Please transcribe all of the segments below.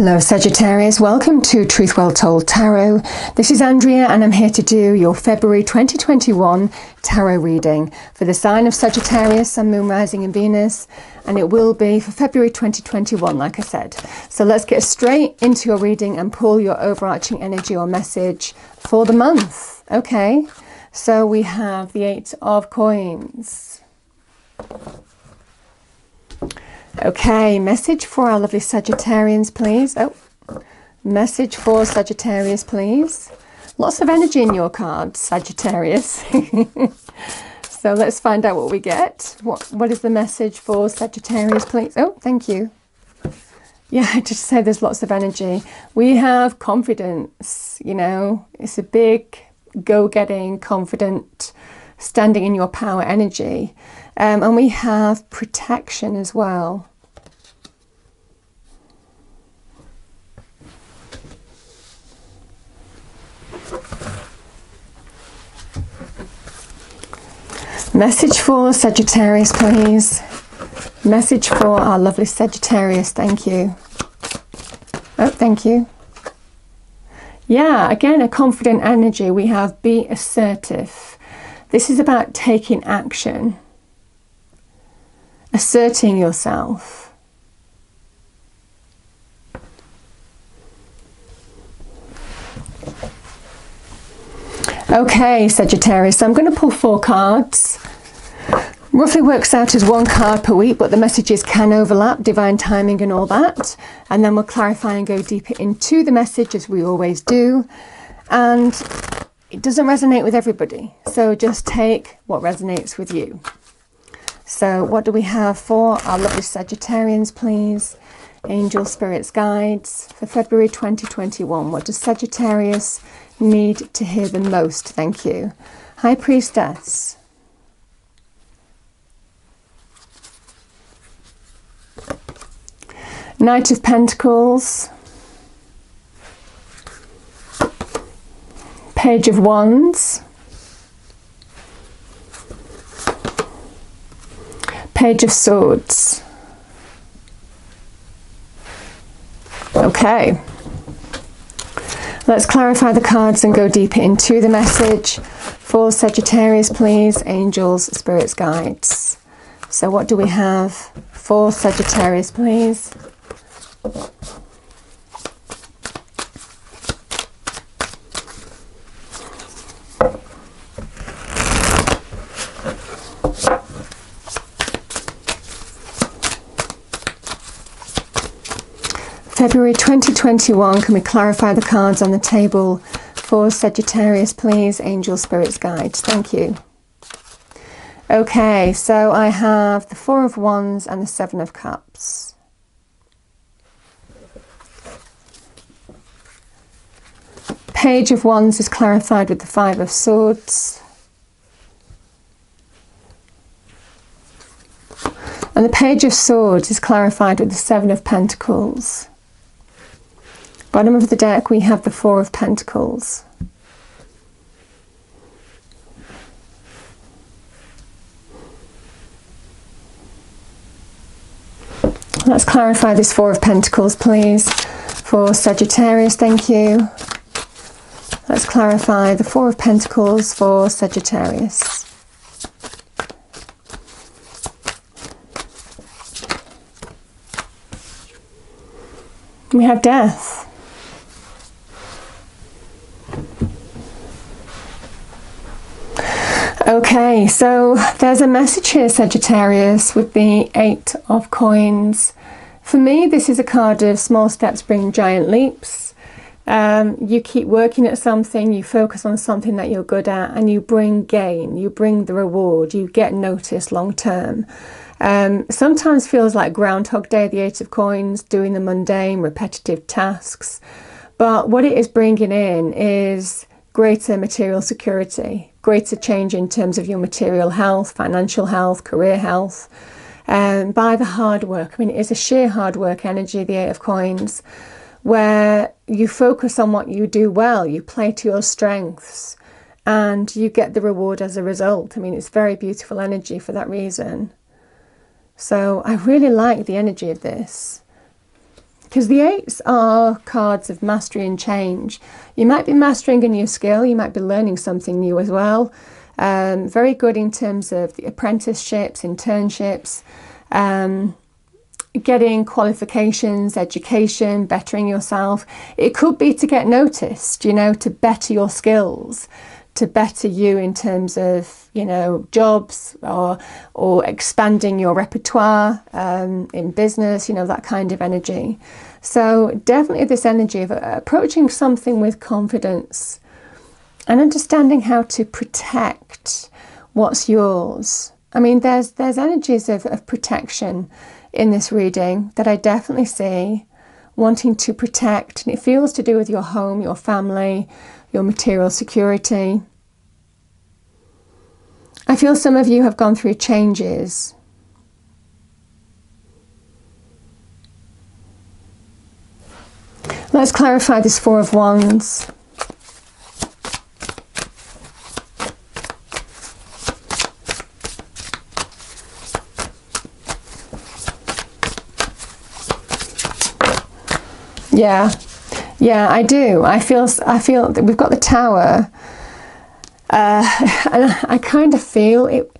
Hello Sagittarius, welcome to Truth Well Told Tarot. This is Andrea and I'm here to do your February 2021 tarot reading for the sign of Sagittarius, Sun, Moon, Rising and Venus, and it will be for February 2021, like I said. So let's get straight into your reading and pull your overarching energy or message for the month. Okay, so we have the Eight of Coins. Okay, message for our lovely Sagittarians, please. Oh, message for Sagittarius, please. Lots of energy in your cards, Sagittarius. So let's find out what we get. What is the message for Sagittarius, please? Oh, thank you. Yeah, I just said there's lots of energy. We have confidence, you know. It's a big, go-getting, confident, standing in your power energy. And we have protection as well. Message for Sagittarius, please. Message for our lovely Sagittarius, thank you. Oh, thank you. Yeah, again, a confident energy. We have be assertive. This is about taking action. Asserting yourself. Okay, Sagittarius, so I'm going to pull four cards. Roughly works out as one card per week, but the messages can overlap, divine timing and all that. And then we'll clarify and go deeper into the message as we always do. And it doesn't resonate with everybody, so just take what resonates with you. So what do we have for our lovely Sagittarians, please? Angel Spirits Guides for February 2021. What does Sagittarius need to hear the most? Thank you. High Priestess. Knight of Pentacles. Page of Wands. Page of Swords. Okay, let's clarify the cards and go deeper into the message for Sagittarius, please. Angels, Spirits, Guides. So what do we have for Sagittarius, please? February 2021, can we clarify the cards on the table for Sagittarius, please? Angel Spirits Guides, thank you. Okay, so I have the Four of Wands and the Seven of Cups. Page of Wands is clarified with the Five of Swords. And the Page of Swords is clarified with the Seven of Pentacles. Bottom of the deck, we have the Four of Pentacles. Let's clarify this Four of Pentacles, please, for Sagittarius, thank you. Let's clarify the Four of Pentacles for Sagittarius. We have Death. Okay, so there's a message here, Sagittarius, with the Eight of Coins. For me, this is a card of small steps bring giant leaps. You keep working at something, you focus on something that you're good at, and you bring gain, you bring the reward, you get noticed long term. Sometimes feels like Groundhog Day, the Eight of Coins, doing the mundane, repetitive tasks. But what it is bringing in is greater material security, greater change in terms of your material health, financial health, career health, by the hard work. I mean, it is a sheer hard work energy, the Eight of Coins, where you focus on what you do well, you play to your strengths, and you get the reward as a result. I mean, it's very beautiful energy for that reason. So I really like the energy of this. Because the eights are cards of mastery and change. You might be mastering a new skill, you might be learning something new as well. Very good in terms of the apprenticeships, internships, getting qualifications, education, bettering yourself. It could be to get noticed, you know, to better your skills, to better you in terms of, you know, jobs or expanding your repertoire in business, you know, that kind of energy. So definitely this energy of approaching something with confidence and understanding how to protect what's yours. I mean, there's energies of protection in this reading that I definitely see, wanting to protect, and it feels to do with your home, your family, your material security. I feel some of you have gone through changes. Let's clarify this Four of Wands. Yeah, I do. I feel that we've got the Tower, and I kind of feel it.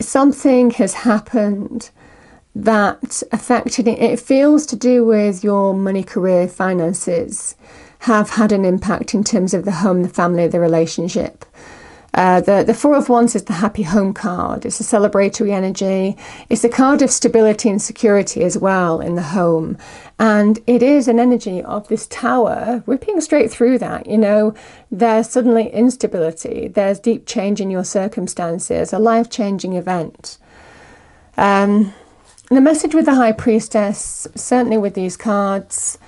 Something has happened that affected it. It feels to do with your money, career, finances have had an impact in terms of the home, the family, the relationship. The Four of Wands is the happy home card. It's a celebratory energy. It's a card of stability and security as well in the home. And it is an energy of this Tower ripping straight through that. You know, there's suddenly instability. There's deep change in your circumstances, a life-changing event. The message with the High Priestess, certainly with these cards,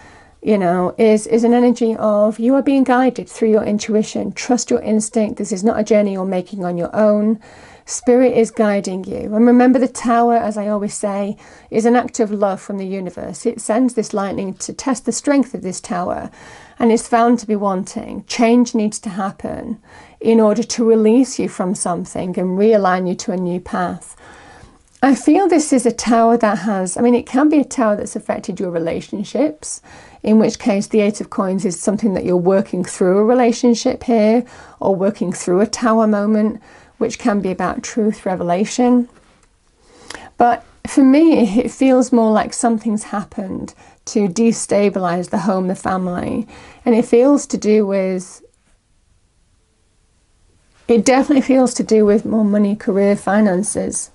you know, is an energy of you are being guided through your intuition. Trust your instinct. This is not a journey you're making on your own. Spirit is guiding you. And remember, the Tower, as I always say, is an act of love from the universe. It sends this lightning to test the strength of this Tower, and it's found to be wanting. Change needs to happen in order to release you from something and realign you to a new path. I feel this is a Tower that has, I mean, it can be a Tower that's affected your relationships, in which case the Eight of Coins is something that you're working through a relationship here, or working through a Tower moment, which can be about truth, revelation. But for me, it feels more like something's happened to destabilize the home, the family, and it feels to do with, it definitely feels to do with more money, career, finances.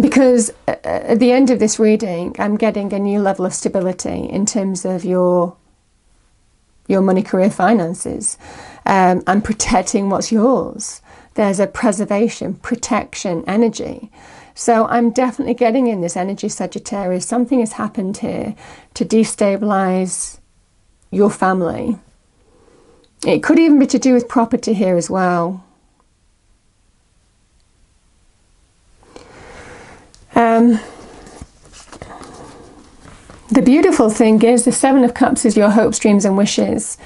Because at the end of this reading, I'm getting a new level of stability in terms of your money, career, finances. I'm protecting what's yours. There's a preservation, protection energy. So I'm definitely getting in this energy, Sagittarius. Something has happened here to destabilize your family. It could even be to do with property here as well. The beautiful thing is the Seven of Cups is your hopes, dreams and wishes.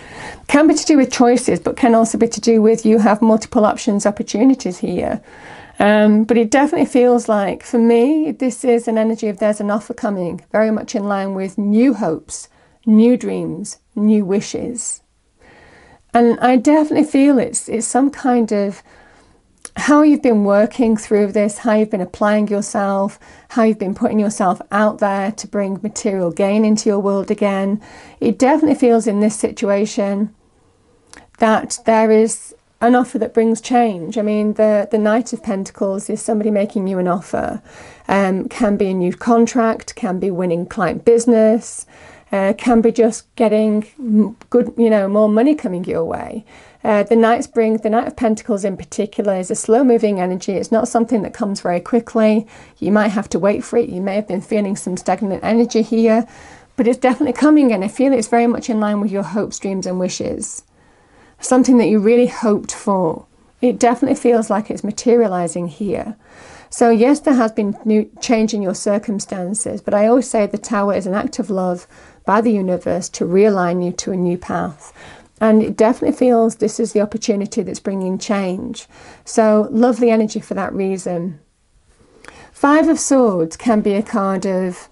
Can be to do with choices, but can also be to do with you have multiple options, opportunities here. But it definitely feels like, for me, this is an energy of there's an offer coming, very much in line with new hopes, new dreams, new wishes. And I definitely feel it's some kind of how you've been working through this, how you've been applying yourself, how you've been putting yourself out there to bring material gain into your world again. It definitely feels in this situation that there is an offer that brings change. I mean, the Knight of Pentacles is somebody making you an offer. Can be a new contract, can be winning client business, can be just getting good, you know, more money coming your way. The Knight of Pentacles in particular is a slow-moving energy. It's not something that comes very quickly. You might have to wait for it. You may have been feeling some stagnant energy here, but it's definitely coming, and I feel it's very much in line with your hopes, dreams and wishes. Something that you really hoped for. It definitely feels like it's materializing here. So yes, there has been new change in your circumstances, but I always say the Tower is an act of love by the universe to realign you to a new path. And it definitely feels this is the opportunity that's bringing change. So lovely energy for that reason. Five of Swords can be a card of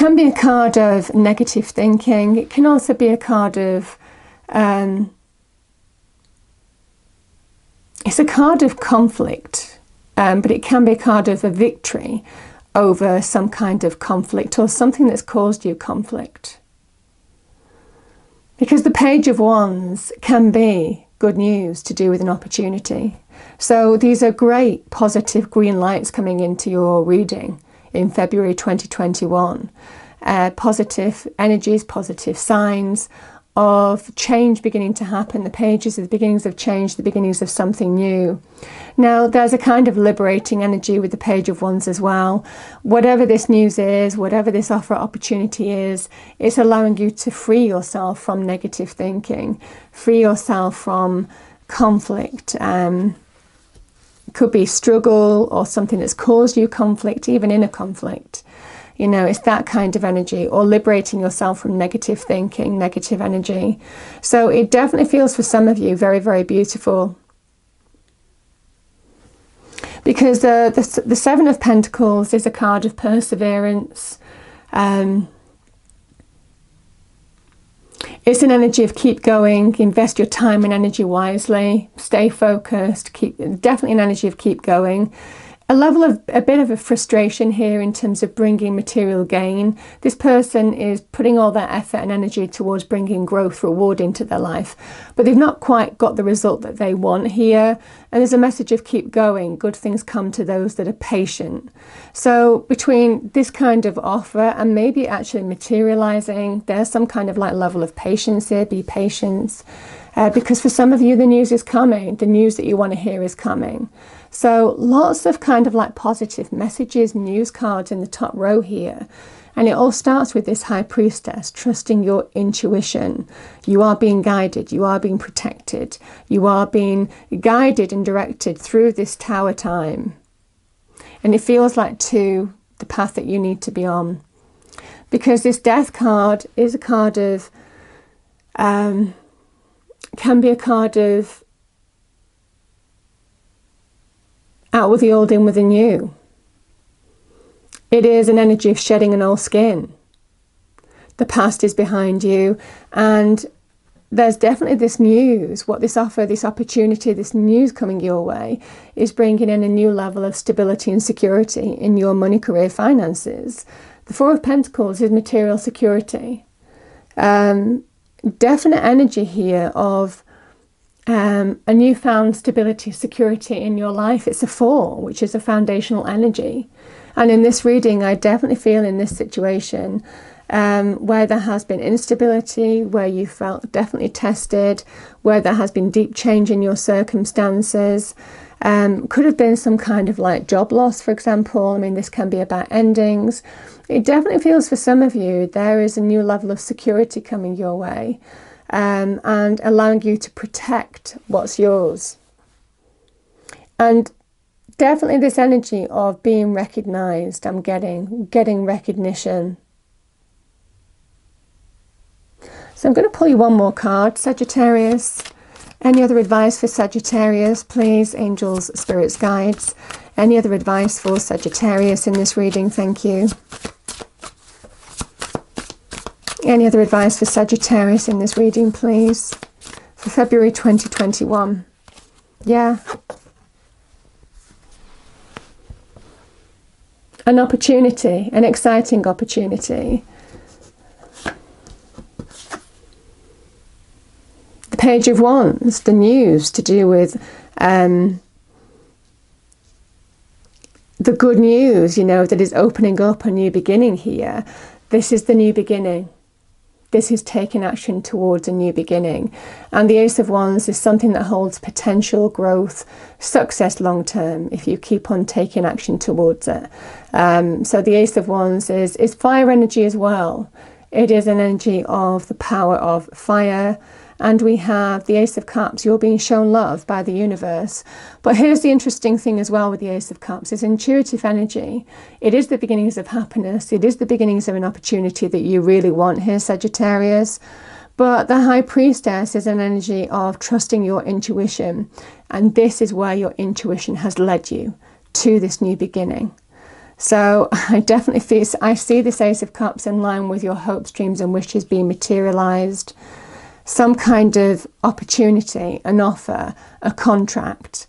can be a card of negative thinking. It can also be a card of... it's a card of conflict, but it can be a card of a victory over some kind of conflict or something that's caused you conflict. Because the Page of Wands can be good news to do with an opportunity. So these are great positive green lights coming into your reading in February 2021. Positive energies, positive signs of change beginning to happen. The pages are the beginnings of change, the beginnings of something new. Now there's a kind of liberating energy with the Page of Wands as well. Whatever this news is, whatever this offer opportunity is, it's allowing you to free yourself from negative thinking, free yourself from conflict. Could be struggle or something that's caused you conflict, even inner conflict. You know, it's that kind of energy, or liberating yourself from negative thinking, negative energy. So it definitely feels for some of you very, very beautiful. Because the Seven of Pentacles is a card of perseverance. It's an energy of keep going, invest your time and energy wisely, stay focused, definitely an energy of keep going. A level of a bit of a frustration here in terms of bringing material gain. This person is putting all their effort and energy towards bringing growth, reward into their life, but they've not quite got the result that they want here. And there's a message of keep going. Good things come to those that are patient. So between this kind of offer and maybe actually materializing, there's some kind of like level of patience here. Be patient. Because for some of you, the news is coming. The news that you want to hear is coming. So lots of kind of like positive messages, news cards in the top row here. And it all starts with this High Priestess, trusting your intuition. You are being guided, you are being protected, you are being guided and directed through this tower time. And it feels like to the path that you need to be on. Because this Death card is a card of, can be a card of out with the old, in with the new. It is an energy of shedding an old skin. The past is behind you, and there's definitely this news, what this offer, this opportunity, this news coming your way is bringing in a new level of stability and security in your money, career, finances. The Four of Pentacles is material security. Definite energy here of a newfound stability, security in your life. It's a four, which is a foundational energy. And in this reading, I definitely feel in this situation where there has been instability, where you felt definitely tested, where there has been deep change in your circumstances, could have been some kind of like job loss, for example. I mean, this can be about endings. It definitely feels for some of you there is a new level of security coming your way, and allowing you to protect what's yours. And definitely this energy of being recognized. I'm getting recognition. So I'm going to pull you one more card, Sagittarius. Any other advice for Sagittarius, please? Angels, spirits, guides. Any other advice for Sagittarius in this reading? Thank you. Any other advice for Sagittarius in this reading, please? For February 2021. Yeah. An opportunity, an exciting opportunity. Page of Wands, the news to do with the good news, you know, that is opening up a new beginning here. This is the new beginning. This is taking action towards a new beginning. And the Ace of Wands is something that holds potential, growth, success long term if you keep on taking action towards it. So the Ace of Wands is fire energy as well. It is an energy of the power of fire. And we have the Ace of Cups. You're being shown love by the universe. But here's the interesting thing as well with the Ace of Cups. It's intuitive energy. It is the beginnings of happiness. It is the beginnings of an opportunity that you really want here, Sagittarius. But the High Priestess is an energy of trusting your intuition. And this is where your intuition has led you to this new beginning. So I definitely feel, I see this Ace of Cups in line with your hopes, dreams and wishes being materialized. Some kind of opportunity, an offer, a contract,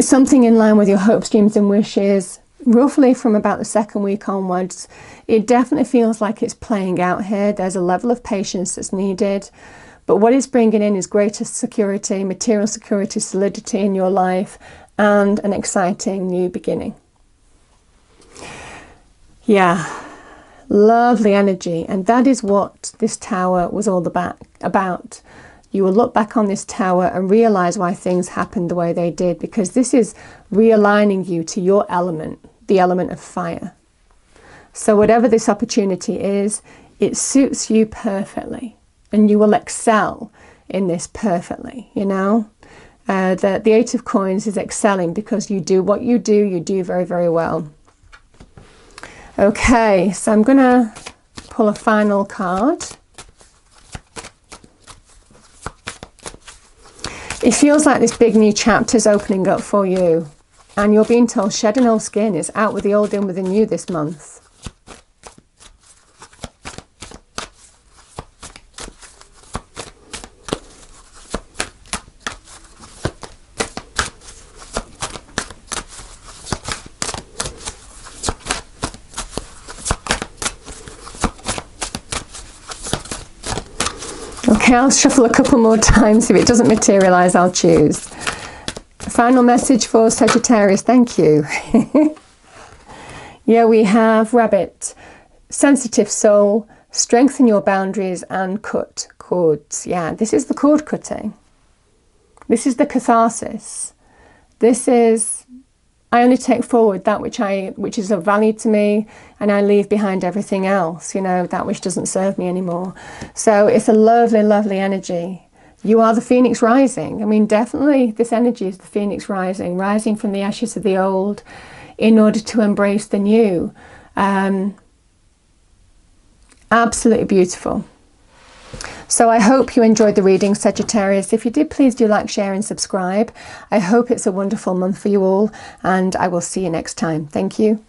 something in line with your hopes, dreams and wishes, roughly from about the second week onwards. It definitely feels like it's playing out here. There's a level of patience that's needed. But what it's bringing in is greater security, material security, solidity in your life, and an exciting new beginning. Yeah, lovely energy. And that is what this tower was all about. You will look back on this tower and realize why things happened the way they did, because this is realigning you to your element, the element of fire. So whatever this opportunity is, it suits you perfectly. And you will excel in this perfectly, you know. The Eight of Coins is excelling because you do what you do very, very well. Okay, so I'm going to pull a final card. It feels like this big new chapter is opening up for you. And you're being told, shed an old skin, it's out with the old, in with the new this month. Okay, I'll shuffle a couple more times. If it doesn't materialize, I'll choose. Final message for Sagittarius, thank you. Yeah, we have Rabbit. Sensitive soul, strengthen your boundaries and cut cords. Yeah, this is the cord cutting. This is the catharsis. This is, I only take forward that which is of value to me, and I leave behind everything else, you know, that which doesn't serve me anymore. So it's a lovely, lovely energy. You are the Phoenix rising. I mean, definitely this energy is the Phoenix rising, rising from the ashes of the old in order to embrace the new. Absolutely beautiful. So I hope you enjoyed the reading, Sagittarius. If you did, please do like, share and subscribe. I hope it's a wonderful month for you all, and I will see you next time. Thank you.